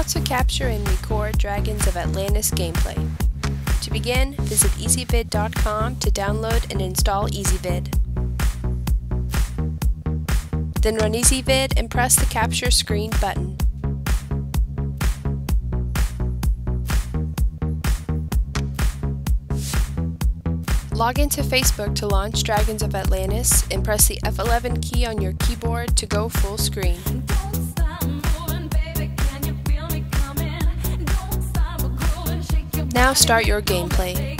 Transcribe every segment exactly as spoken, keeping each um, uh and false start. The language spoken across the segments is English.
How to capture and record Dragons of Atlantis gameplay. To begin, visit ezvid dot com to download and install EasyVid. Then run EasyVid and press the Capture Screen button. Log into Facebook to launch Dragons of Atlantis and press the F eleven key on your keyboard to go full screen. Now start your gameplay.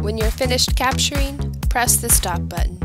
When you're finished capturing, press the stop button.